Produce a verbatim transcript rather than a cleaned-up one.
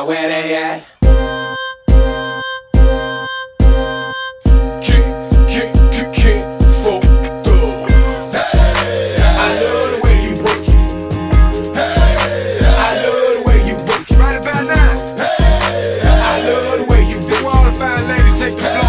know where they at. Take the floor.